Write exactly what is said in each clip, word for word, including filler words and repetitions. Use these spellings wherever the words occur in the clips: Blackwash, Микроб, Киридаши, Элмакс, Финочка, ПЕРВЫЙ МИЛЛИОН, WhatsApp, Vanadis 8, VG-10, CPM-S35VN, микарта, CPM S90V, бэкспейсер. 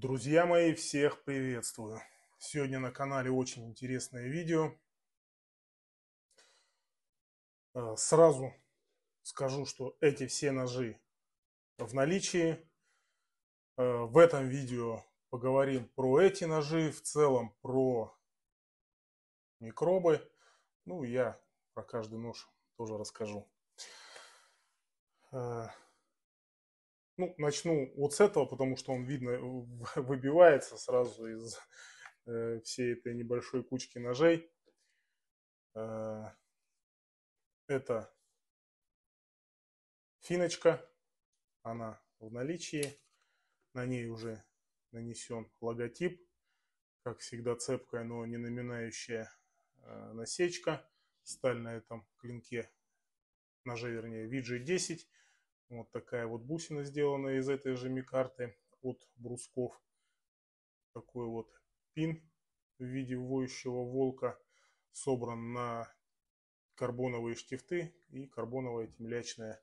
Друзья мои, всех приветствую! Сегодня на канале очень интересное видео. Сразу скажу, что эти все ножи в наличии. В этом видео поговорим про эти ножи, в целом про микробы. Ну, я про каждый нож тоже расскажу. Ну, начну вот с этого, потому что он, видно, выбивается сразу из э, всей этой небольшой кучки ножей. Э, это финочка, она в наличии, на ней уже нанесен логотип, как всегда цепкая, но не наминающая э, насечка. Сталь на этом клинке, ноже, вернее, ви джи десять. Вот такая вот бусина сделана из этой же микарты от брусков. Такой вот пин в виде воющего волка собран на карбоновые штифты и карбоновая темлячная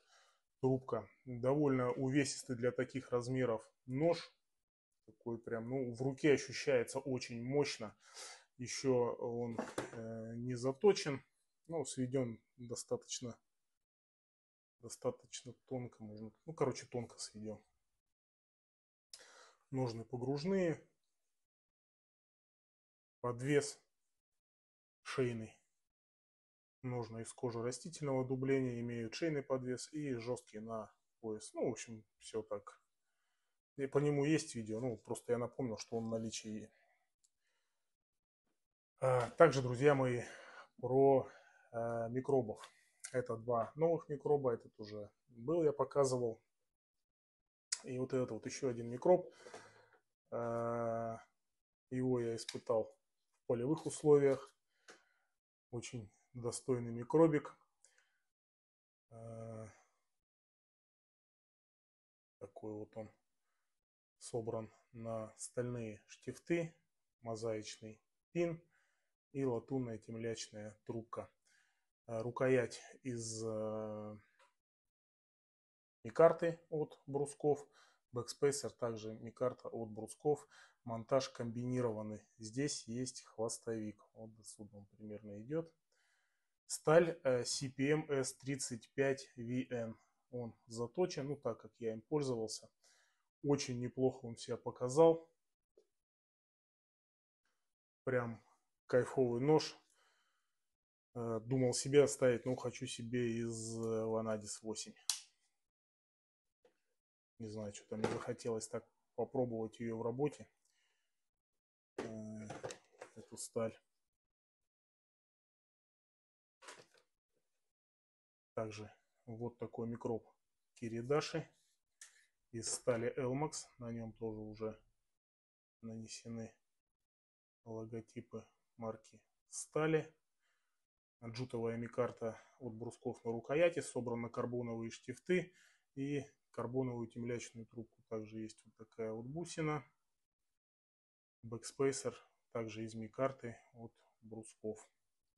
трубка. Довольно увесистый для таких размеров нож. Такой прям, ну, в руке ощущается очень мощно. Еще он э, не заточен, но сведен достаточно Достаточно тонко можно. Ну, короче, тонко сведем. Ножны погружные. Подвес шейный. Ножны из кожи растительного дубления имеют шейный подвес и жесткий на пояс. Ну, в общем, все так. И по нему есть видео. Ну, просто я напомнил, что он в наличии. А также, друзья мои, про а, микробов. Это два новых микроба, этот уже был, я показывал. И вот этот вот еще один микроб. Его я испытал в полевых условиях. Очень достойный микробик. Такой вот он. Собран на стальные штифты, мозаичный пин и латунная темлячная трубка. Рукоять из э, микарты от брусков, бэкспейсер также микарта от брусков, монтаж комбинированный. Здесь есть хвостовик, вот до сюда он примерно идет. Сталь э, си пи эм эс тридцать пять ви эн, он заточен, ну так как я им пользовался. Очень неплохо он себя показал. Прям кайфовый нож. Думал себе оставить, но хочу себе из Ванадис восемь. Не знаю, что-то мне захотелось так попробовать ее в работе. Эту сталь. Также вот такой микроб Киридаши из стали Элмакс. На нем тоже уже нанесены логотипы марки стали. Джутовая микарта от брусков на рукояти, собраны карбоновые штифты и карбоновую темлячную трубку. Также есть вот такая вот бусина. Бэкспейсер также из микарты от брусков.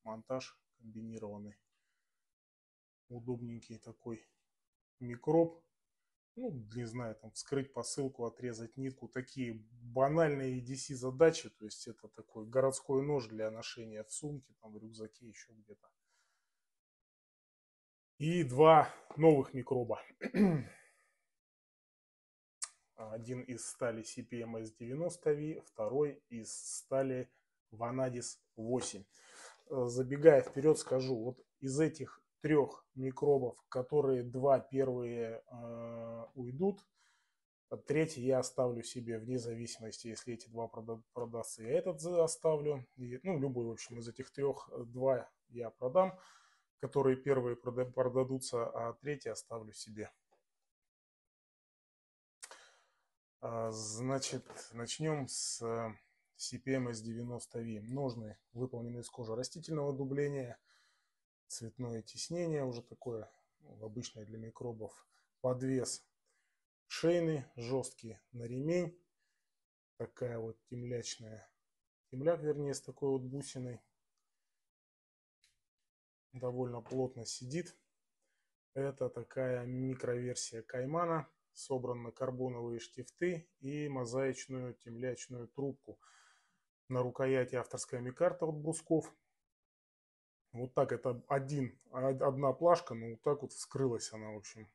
Монтаж комбинированный. Удобненький такой микроб. Ну, не знаю, там вскрыть посылку, отрезать нитку. Такие банальные и ди си задачи. То есть это такой городской нож для ношения в сумке, там, в рюкзаке, еще где-то. И два новых микроба. Один из стали си пи эм эс девяносто ви, второй из стали Ванадис восемь. Забегая вперед, скажу, вот из этих трех микробов, которые два первые э, уйдут, третий я оставлю себе вне зависимости, если эти два прода продастся, я этот оставлю. И, ну, любой, в общем, из этих трех, два я продам, которые первые прода продадутся, а третий оставлю себе. А, значит, начнем с си пи эм эс девяносто ви. Ножны выполнены из кожи растительного дубления. Цветное тиснение, уже такое обычное для микробов. Подвес шейный, жесткий на ремень. Такая вот темлячная, темляк, вернее, с такой вот бусиной. Довольно плотно сидит. Это такая микроверсия каймана собраны карбоновые штифты и мозаичную темлячную трубку. На рукояти авторская микарта от брусков. Вот так это один, одна плашка, но вот так вот вскрылась она, в общем,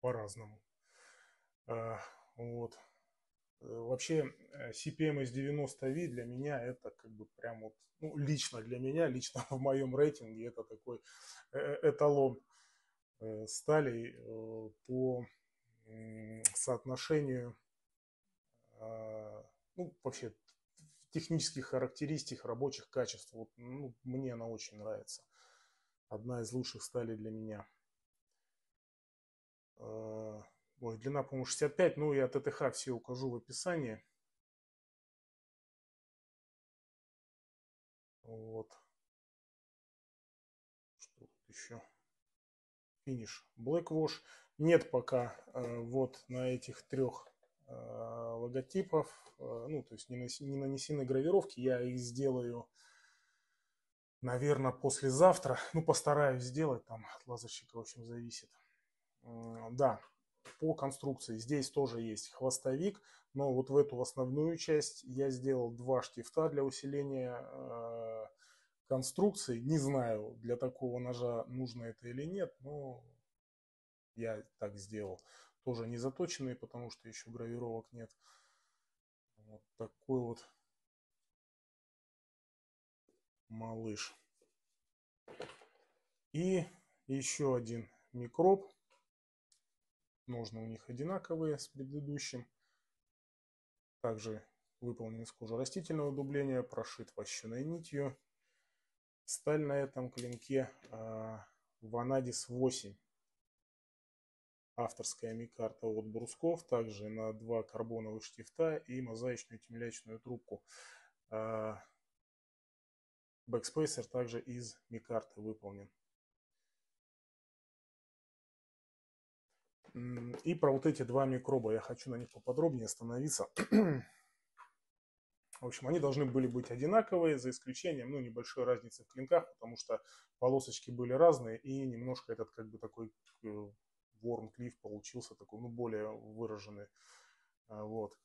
по-разному. Вот. Вообще си пи эм эс девяносто ви для меня это как бы прям вот, ну, лично для меня, лично в моем рейтинге это такой эталон стали по соотношению, ну, вообще технических характеристик, рабочих качеств. Вот, ну, мне она очень нравится. Одна из лучших сталей для меня. Ой, длина, по-моему, шестьдесят пять. Ну и от ТТХ все укажу в описании. Вот. Что тут еще? Финиш. Blackwash. Нет пока э, вот на этих трех э, логотипов. Э, ну, то есть не, нанес, не нанесены гравировки. Я их сделаю, наверное, послезавтра. Ну, постараюсь сделать. Там от лазерщика, в общем, зависит. Э, да. По конструкции здесь тоже есть хвостовик, но вот в эту основную часть я сделал два штифта для усиления э, конструкции. Не знаю, для такого ножа нужно это или нет, но я так сделал. Тоже не заточенные, потому что еще гравировок нет. Вот такой вот малыш. И еще один микроб. Ножны у них одинаковые с предыдущим. Также выполнен из кожи растительного дубления, прошит вощеной нитью. Сталь на этом клинке Ванадис восемь. Авторская микарта от брусков. Также на два карбоновых штифта и мозаичную темлячную трубку. Бэкспейсер также из микарты выполнен. И про вот эти два микроба я хочу на них поподробнее остановиться. В общем, они должны были быть одинаковые, за исключением, ну, небольшой разницы в клинках, потому что полосочки были разные, и немножко этот, как бы, такой ворм-клифф получился, такой, ну, более выраженный. Вот.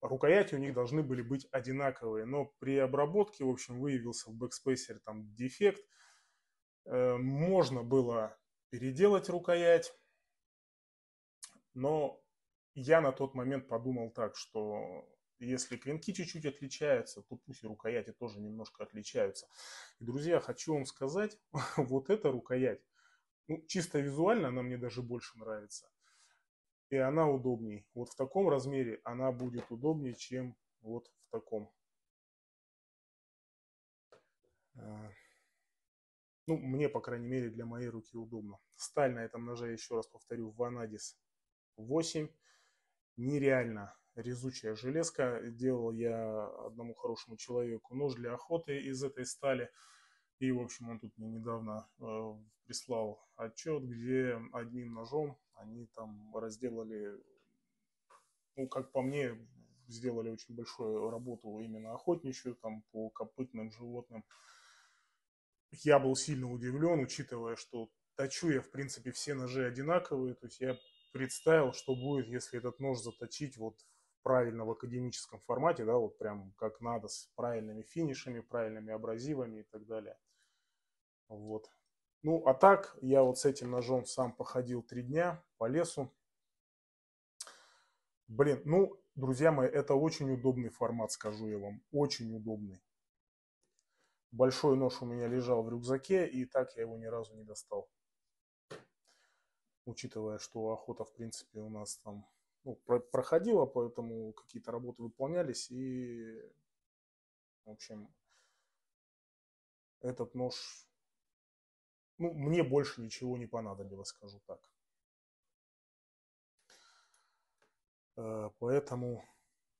Рукояти у них должны были быть одинаковые, но при обработке, в общем, выявился в бэкспейсере там дефект. Можно было переделать рукоять, но я на тот момент подумал так, что если клинки чуть-чуть отличаются, то пусть и рукояти тоже немножко отличаются. И, друзья, хочу вам сказать, вот эта рукоять, ну, чисто визуально она мне даже больше нравится, и она удобней. Вот в таком размере она будет удобнее, чем вот в таком. Ну, мне, по крайней мере, для моей руки удобно. Сталь на этом ноже, еще раз повторю, Ванадис восемь. Нереально резучая железка. Делал я одному хорошему человеку нож для охоты из этой стали. И, в общем, он тут мне недавно э, прислал отчет, где одним ножом они там разделали, ну, как по мне, сделали очень большую работу именно охотничью, там, по копытным животным. Я был сильно удивлен, учитывая, что точу я, в принципе, все ножи одинаковые. То есть я представил, что будет, если этот нож заточить вот правильно в академическом формате, да, вот прям как надо, с правильными финишами, правильными абразивами и так далее. Вот. Ну, а так я вот с этим ножом сам походил три дня по лесу. Блин, ну, друзья мои, это очень удобный формат, скажу я вам, очень удобный. Большой нож у меня лежал в рюкзаке, и так я его ни разу не достал. Учитывая, что охота, в принципе, у нас там, ну, проходила, поэтому какие-то работы выполнялись. И, в общем, этот нож, ну, мне больше ничего не понадобилось, скажу так. Поэтому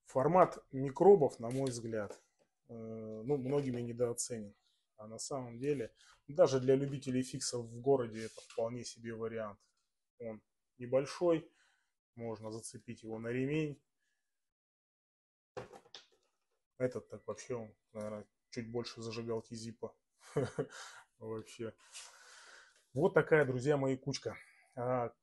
формат микробов, на мой взгляд, ну, многими недооценен, а на самом деле даже для любителей фиксов в городе это вполне себе вариант. Он небольшой, можно зацепить его на ремень. Этот так вообще, он, наверное, чуть больше зажигалки зипа вообще. Вот такая, друзья мои, кучка.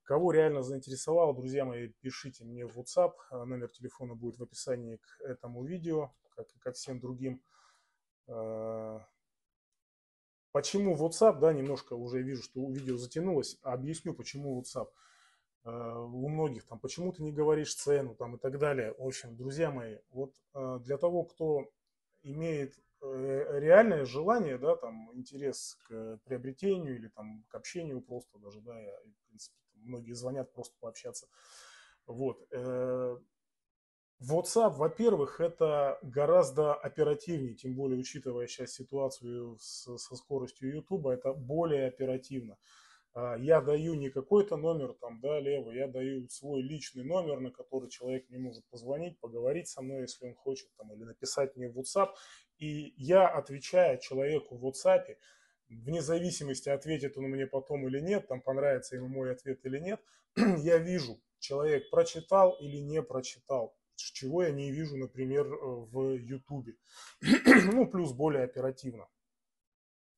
Кого реально заинтересовало, друзья мои, пишите мне в WhatsApp. Номер телефона будет в описании к этому видео, как и ко всем другим. Почему WhatsApp? Да, немножко уже вижу, что видео затянулось. Объясню, почему WhatsApp. У многих там почему ты не говоришь цену там и так далее. В общем, друзья мои, вот для того, кто имеет реальное желание, да, там интерес к приобретению или там к общению просто даже, да, я, в принципе, многие звонят просто пообщаться. Вот. WhatsApp, во-первых, это гораздо оперативнее, тем более учитывая сейчас ситуацию с, со скоростью YouTube, это более оперативно. Я даю не какой-то номер, там, да, левый, я даю свой личный номер, на который человек не может позвонить, поговорить со мной, если он хочет, там, или написать мне в WhatsApp. И я отвечаю человеку в WhatsApp, вне зависимости, ответит он мне потом или нет, там, понравится ему мой ответ или нет, я вижу, человек прочитал или не прочитал, чего я не вижу, например, в YouTube. Ну, плюс более оперативно.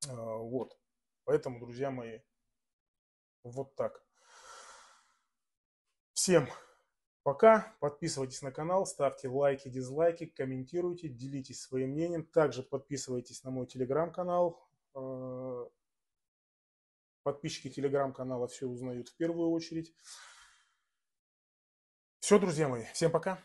Вот. Поэтому, друзья мои, вот так. Всем пока. Подписывайтесь на канал, ставьте лайки, дизлайки, комментируйте, делитесь своим мнением. Также подписывайтесь на мой телеграм-канал. Подписчики телеграм-канала все узнают в первую очередь. Все, друзья мои. Всем пока.